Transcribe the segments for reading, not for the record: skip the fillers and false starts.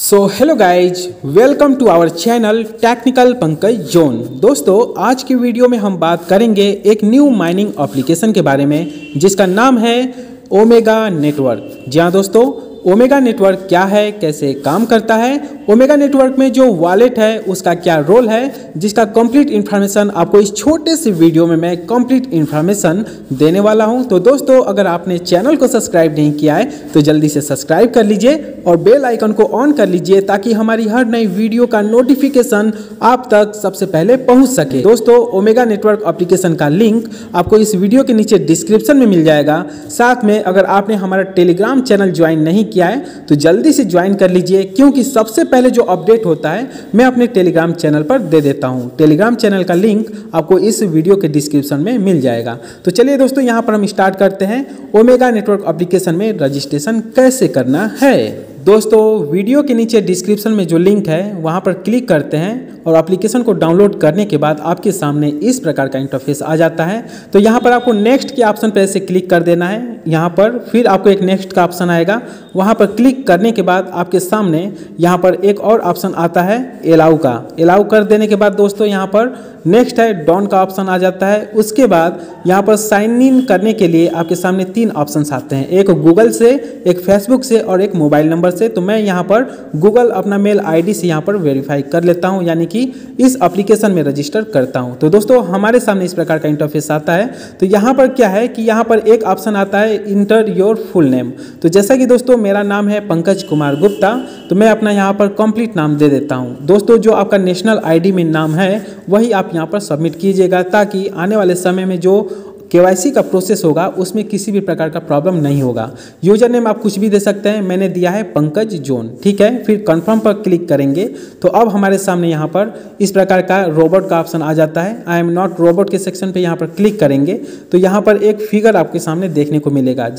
So hello guys, welcome to our channel technical Pankaj zone. दोस्तों, आज की वीडियो में हम बात करेंगे एक न्यू माइनिंग एप्लीकेशन के बारे में जिसका नाम है ओमेगा नेटवर्क। जी हाँ दोस्तों, ओमेगा नेटवर्क क्या है, कैसे काम करता है, ओमेगा नेटवर्क में जो वॉलेट है उसका क्या रोल है, जिसका कंप्लीट इन्फॉर्मेशन आपको इस छोटे से वीडियो में मैं कंप्लीट इन्फॉर्मेशन देने वाला हूं। तो दोस्तों, अगर आपने चैनल को सब्सक्राइब नहीं किया है तो जल्दी से सब्सक्राइब कर लीजिए और बेल आइकन को ऑन कर लीजिए ताकि हमारी हर नई वीडियो का नोटिफिकेशन आप तक सबसे पहले पहुँच सके। दोस्तों, ओमेगा नेटवर्क एप्लीकेशन का लिंक आपको इस वीडियो के नीचे डिस्क्रिप्शन में मिल जाएगा। साथ में अगर आपने हमारा टेलीग्राम चैनल ज्वाइन नहीं किया है तो जल्दी से ज्वाइन कर लीजिए, क्योंकि सबसे पहले जो अपडेट होता है मैं अपने टेलीग्राम चैनल पर दे देता हूं। टेलीग्राम चैनल का लिंक आपको इस वीडियो के डिस्क्रिप्शन में मिल जाएगा। तो चलिए दोस्तों, यहां पर हम स्टार्ट करते हैं ओमेगा नेटवर्क एप्लीकेशन में रजिस्ट्रेशन कैसे करना है। दोस्तों, वीडियो के नीचे डिस्क्रिप्शन में जो लिंक है वहाँ पर क्लिक करते हैं और एप्लीकेशन को डाउनलोड करने के बाद आपके सामने इस प्रकार का इंटरफेस आ जाता है। तो यहाँ पर आपको नेक्स्ट के ऑप्शन पर ऐसे क्लिक कर देना है। यहाँ पर फिर आपको एक नेक्स्ट का ऑप्शन आएगा, वहाँ पर क्लिक करने के बाद आपके सामने यहाँ पर एक और ऑप्शन आता है एलाउ का। एलाउ कर देने के बाद दोस्तों यहाँ पर नेक्स्ट है डॉन का ऑप्शन आ जाता है। उसके बाद यहाँ पर साइन इन करने के लिए आपके सामने तीन ऑप्शन आते हैं, एक गूगल से, एक फेसबुक से और एक मोबाइल नंबर से। तो मैं यहाँ पर गूगल अपना मेल आईडी से यहाँ पर वेरीफाई कर लेता हूँ, यानी कि इस एप्लीकेशन में रजिस्टर करता हूँ। तो दोस्तों, हमारे सामने इस प्रकार का इंटरफेस आता है। तो यहाँ पर क्या है कि यहाँ पर एक ऑप्शन आता है इंटर योर फुल नेम। तो जैसा कि दोस्तों मेरा नाम है पंकज कुमार गुप्ता, तो मैं अपना यहाँ पर कंप्लीट नाम दे देता हूँ। दोस्तों, जो आपका नेशनल आईडी में नाम है वही आप यहाँ पर सबमिट कीजिएगा ताकि आने वाले समय में जो केवाईसी का प्रोसेस होगा उसमें किसी भी प्रकार का प्रॉब्लम नहीं होगा। यूजर नेम आप कुछ भी दे सकते हैं, मैंने दिया है पंकज जोन। ठीक है, फिर कन्फर्म पर क्लिक करेंगे तो अब हमारे सामने यहाँ पर इस प्रकार का रोबोट का ऑप्शन आ जाता है। आई एम नॉट रोबोट के सेक्शन पे यहाँ पर क्लिक करेंगे तो यहाँ पर एक फिगर आपके सामने देखने को मिलेगा।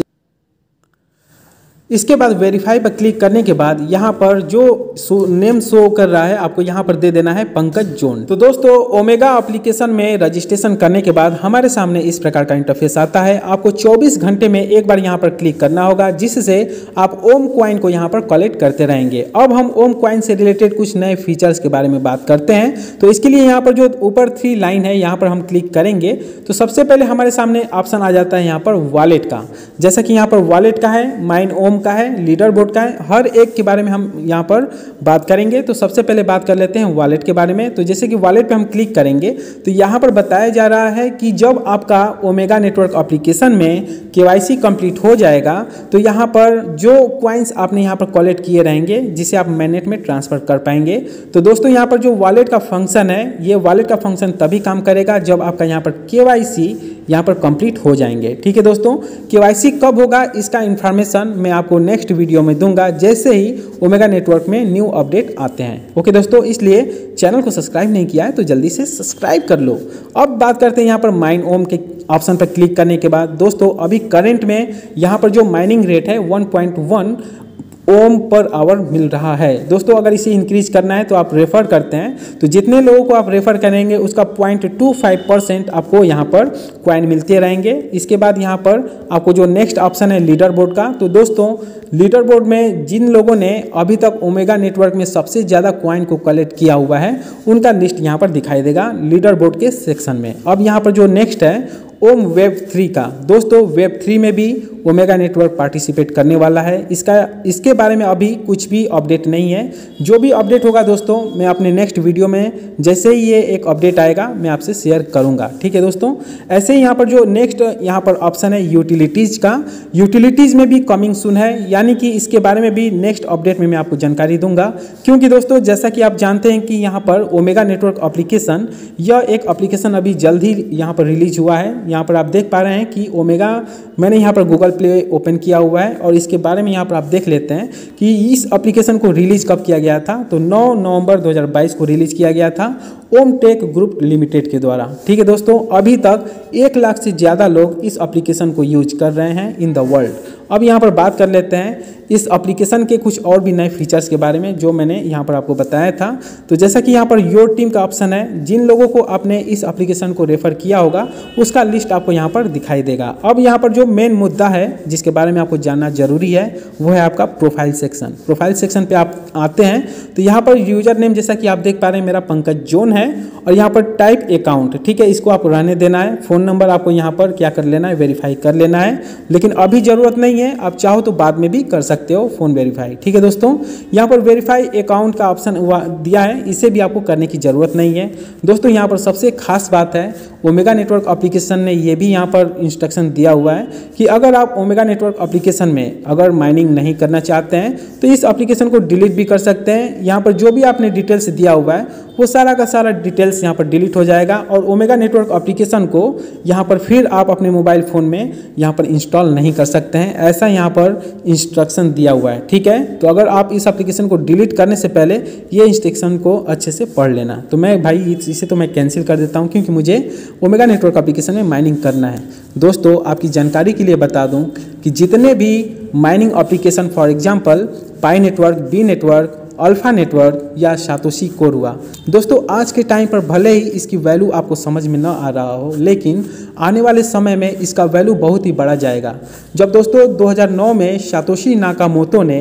इसके बाद वेरीफाई पर क्लिक करने के बाद यहाँ पर जो नेम शो कर रहा है आपको यहाँ पर दे देना है पंकज जोन। तो दोस्तों, ओमेगा एप्लीकेशन में रजिस्ट्रेशन करने के बाद हमारे सामने इस प्रकार का इंटरफेस आता है। आपको 24 घंटे में एक बार यहाँ पर क्लिक करना होगा, जिससे आप ओम कॉइन को यहाँ पर कलेक्ट करते रहेंगे। अब हम ओम कॉइन से रिलेटेड कुछ नए फीचर्स के बारे में बात करते हैं। तो इसके लिए यहाँ पर जो ऊपर 3 लाइन है यहाँ पर हम क्लिक करेंगे तो सबसे पहले हमारे सामने ऑप्शन आ जाता है यहाँ पर वॉलेट का। जैसा कि यहाँ पर वॉलेट का है, माइन ओम का है, लीडर बोर्ड का है, हर एक के बारे में हम यहाँ पर बात करेंगे। तो सबसे पहले बात कर लेते हैं वॉलेट के बारे में। तो जैसे कि वॉलेट पे हम क्लिक करेंगे तो यहाँ पर बताया जा रहा है कि जब आपका ओमेगा नेटवर्क एप्लीकेशन में केवाईसी कंप्लीट हो जाएगा तो यहाँ पर जो क्वाइंस आपने यहाँ पर कलेक्ट किए रहेंगे जिसे आप मैनेट में ट्रांसफर कर पाएंगे। तो दोस्तों, यहाँ पर जो वॉलेट का फंक्शन है, ये वॉलेट का फंक्शन तभी काम करेगा जब आपका यहाँ पर केवाईसी यहाँ पर कंप्लीट हो जाएंगे। ठीक है दोस्तों, केवाईसी कब होगा इसका इन्फॉर्मेशन मैं आपको नेक्स्ट वीडियो में दूंगा जैसे ही ओमेगा नेटवर्क में न्यू अपडेट आते हैं। ओके दोस्तों, इसलिए चैनल को सब्सक्राइब नहीं किया है तो जल्दी से सब्सक्राइब कर लो। अब बात करते हैं यहाँ पर माइन ओम के ऑप्शन पर क्लिक करने के बाद। दोस्तों, अभी करंट में यहाँ पर जो माइनिंग रेट है 1.1 ओम पर आवर मिल रहा है। दोस्तों, अगर इसे इंक्रीज करना है तो आप रेफर करते हैं, तो जितने लोगों को आप रेफ़र करेंगे उसका 0.25% आपको यहाँ पर क्वाइन मिलते रहेंगे। इसके बाद यहाँ पर आपको जो नेक्स्ट ऑप्शन है लीडर बोर्ड का। तो दोस्तों, लीडर बोर्ड में जिन लोगों ने अभी तक ओमेगा नेटवर्क में सबसे ज़्यादा क्वाइन को कलेक्ट किया हुआ है उनका लिस्ट यहाँ पर दिखाई देगा लीडर बोर्ड के सेक्शन में। अब यहाँ पर जो नेक्स्ट है ओम वेब 3 का। दोस्तों, वेब 3 में भी ओमेगा नेटवर्क पार्टिसिपेट करने वाला है। इसके बारे में अभी कुछ भी अपडेट नहीं है। जो भी अपडेट होगा दोस्तों मैं अपने नेक्स्ट वीडियो में जैसे ही ये एक अपडेट आएगा मैं आपसे शेयर करूंगा। ठीक है दोस्तों, ऐसे ही यहाँ पर जो नेक्स्ट यहाँ पर ऑप्शन है यूटिलिटीज़ का। यूटिलिटीज़ में भी कमिंग सून है, यानी कि इसके बारे में भी नेक्स्ट अपडेट में मैं आपको जानकारी दूंगा, क्योंकि दोस्तों जैसा कि आप जानते हैं कि यहाँ पर ओमेगा नेटवर्क एप्लीकेशन, यह एक एप्लीकेशन अभी जल्द ही यहाँ पर रिलीज हुआ है। यहाँ पर आप देख पा रहे हैं कि ओमेगा, मैंने यहाँ पर गूगल प्ले ओपन किया हुआ है और इसके बारे में यहाँ पर आप देख लेते हैं कि इस एप्लीकेशन को रिलीज़ कब किया गया था। तो 9 नवंबर 2022 को रिलीज़ किया गया था ओमटेक ग्रुप लिमिटेड के द्वारा। ठीक है दोस्तों, अभी तक 1 लाख से ज़्यादा लोग इस एप्लीकेशन को यूज कर रहे हैं इन द वर्ल्ड। अब यहाँ पर बात कर लेते हैं इस एप्लीकेशन के कुछ और भी नए फीचर्स के बारे में जो मैंने यहाँ पर आपको बताया था। तो जैसा कि यहाँ पर योर टीम का ऑप्शन है, जिन लोगों को आपने इस एप्लीकेशन को रेफर किया होगा उसका लिस्ट आपको यहाँ पर दिखाई देगा। अब यहाँ पर जो मेन मुद्दा है जिसके बारे में आपको जानना जरूरी है वो है आपका प्रोफाइल सेक्शन। प्रोफाइल सेक्शन पे आप आते हैं तो यहाँ पर यूजर नेम जैसा कि आप देख पा रहे हैं मेरा पंकज जोन है और यहाँ पर टाइप अकाउंट, ठीक है, इसको आपको रहने देना है। फ़ोन नंबर आपको यहाँ पर क्या कर लेना है, वेरीफाई कर लेना है, लेकिन अभी ज़रूरत नहीं है, आप चाहो तो बाद में भी कर सकते हो फ़ोन वेरीफाई, ठीक है दोस्तों। यहाँ पर वेरीफाई अकाउंट का ऑप्शन दिया है, इसे भी आपको करने की ज़रूरत नहीं है दोस्तों। यहाँ पर सबसे खास बात है ओमेगा नेटवर्क एप्लीकेशन ने ये भी यहाँ पर इंस्ट्रक्शन दिया हुआ है कि अगर आप ओमेगा नेटवर्क एप्लीकेशन में अगर माइनिंग नहीं करना चाहते हैं तो इस एप्लीकेशन को डिलीट भी कर सकते हैं। यहाँ पर जो भी आपने डिटेल्स दिया हुआ है वो सारा का सारा डिटेल्स यहाँ पर डिलीट हो जाएगा और ओमेगा नेटवर्क एप्लीकेशन को यहाँ पर फिर आप अपने मोबाइल फ़ोन में यहाँ पर इंस्टॉल नहीं कर सकते हैं, ऐसा यहाँ पर इंस्ट्रक्शन दिया हुआ है, ठीक है। तो अगर आप इस एप्लीकेशन को डिलीट करने से पहले ये इंस्ट्रक्शन को अच्छे से पढ़ लेना। तो मैं भाई इसे तो मैं कैंसिल कर देता हूँ क्योंकि मुझे ओमेगा नेटवर्क एप्लीकेशन में माइनिंग करना है। दोस्तों आपकी जानकारी के लिए बता दूँ कि जितने भी mining application for example pi network, B network, alpha network या सातोशी कोर हुआ, दोस्तों आज के टाइम पर भले ही इसकी वैल्यू आपको समझ में ना आ रहा हो लेकिन आने वाले समय में इसका वैल्यू बहुत ही बढ़ा जाएगा। जब दोस्तों 2009 में सातोशी नाकामोतो ने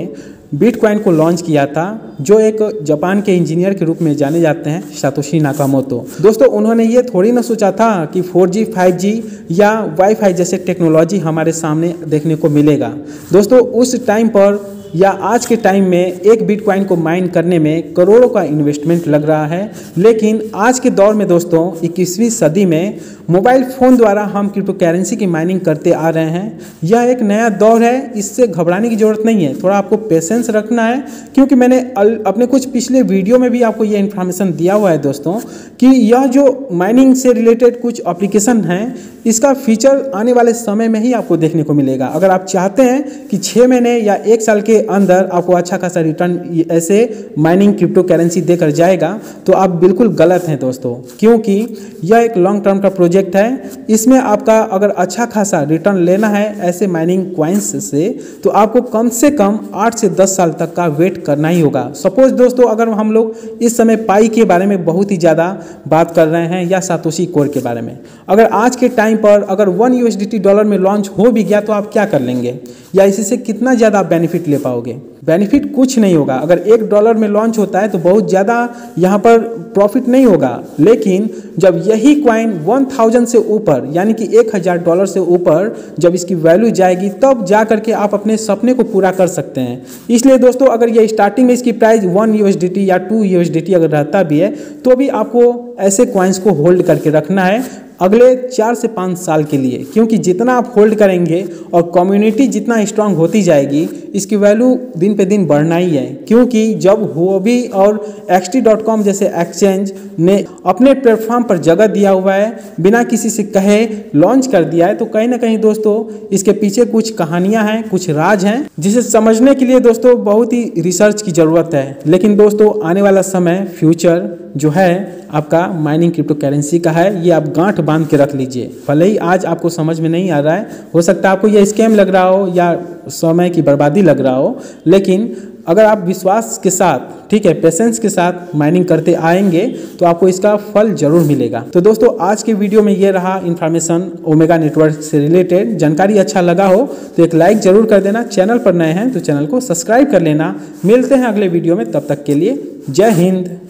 बिटकॉइन को लॉन्च किया था, जो एक जापान के इंजीनियर के रूप में जाने जाते हैं सातोशी नाकामोतो, दोस्तों उन्होंने ये थोड़ी ना सोचा था कि 4G, 5G या वाईफाई जैसे टेक्नोलॉजी हमारे सामने देखने को मिलेगा। दोस्तों उस टाइम पर या आज के टाइम में एक बिटकॉइन को माइन करने में करोड़ों का इन्वेस्टमेंट लग रहा है, लेकिन आज के दौर में दोस्तों 21वीं सदी में मोबाइल फ़ोन द्वारा हम क्रिप्टो करेंसी की माइनिंग करते आ रहे हैं। यह एक नया दौर है, इससे घबराने की ज़रूरत नहीं है, थोड़ा आपको पेशेंस रखना है क्योंकि मैंने अपने कुछ पिछले वीडियो में भी आपको ये इन्फॉर्मेशन दिया हुआ है दोस्तों कि यह जो माइनिंग से रिलेटेड कुछ एप्लीकेशन हैं इसका फीचर आने वाले समय में ही आपको देखने को मिलेगा। अगर आप चाहते हैं कि 6 महीने या 1 साल के अंदर आपको अच्छा खासा रिटर्न ऐसे माइनिंग क्रिप्टो करेंसी देकर जाएगा तो आप बिल्कुल गलत हैं दोस्तों, क्योंकि यह एक लॉन्ग टर्म का प्रोजेक्ट है। इसमें आपका अगर अच्छा खासा रिटर्न लेना है ऐसे माइनिंग क्वाइंस से तो आपको कम से कम 8 से 10 साल तक का वेट करना ही होगा। सपोज दोस्तों अगर हम लोग इस समय पाई के बारे में बहुत ही ज़्यादा बात कर रहे हैं या सातोशी कोर के बारे में, अगर आज के टाइम पर अगर $1 में लॉन्च हो भी गया तो आप क्या कर लेंगे या इसी से कितना ज़्यादा बेनिफिट ले पाओगे? बेनिफिट कुछ नहीं होगा। अगर $1 में लॉन्च होता है तो बहुत ज़्यादा यहाँ पर प्रॉफिट नहीं होगा, लेकिन जब यही क्वाइन 1000 से ऊपर यानी कि $1000 से ऊपर जब इसकी वैल्यू जाएगी तब जा करके आप अपने सपने को पूरा कर सकते हैं। इसलिए दोस्तों अगर ये स्टार्टिंग में इसकी प्राइस $1 या $2 अगर रहता भी है तो भी आपको ऐसे क्वाइंस को होल्ड करके रखना है अगले 4 से 5 साल के लिए, क्योंकि जितना आप होल्ड करेंगे और कम्युनिटी जितना स्ट्रांग होती जाएगी इसकी वैल्यू दिन पे दिन बढ़ना ही है। क्योंकि जब हुओबी और XT.com जैसे एक्सचेंज ने अपने प्लेटफॉर्म पर जगह दिया हुआ है, बिना किसी से कहे लॉन्च कर दिया है, तो कहीं ना कहीं दोस्तों इसके पीछे कुछ कहानियां हैं, कुछ राज हैं, जिसे समझने के लिए दोस्तों बहुत ही रिसर्च की ज़रूरत है। लेकिन दोस्तों आने वाला समय, फ्यूचर जो है आपका माइनिंग क्रिप्टो करेंसी का है, ये आप गांठ बांध के रख लीजिए। भले ही आज आपको समझ में नहीं आ रहा है, हो सकता है आपको यह स्कैम लग रहा हो या समय की बर्बादी लग रहा हो, लेकिन अगर आप विश्वास के साथ, ठीक है, पेशेंस के साथ माइनिंग करते आएंगे तो आपको इसका फल जरूर मिलेगा। तो दोस्तों आज के वीडियो में ये रहा इन्फॉर्मेशन ओमेगा नेटवर्क से रिलेटेड। जानकारी अच्छा लगा हो तो एक लाइक जरूर कर देना, चैनल पर नए हैं तो चैनल को सब्सक्राइब कर लेना। मिलते हैं अगले वीडियो में, तब तक के लिए जय हिंद।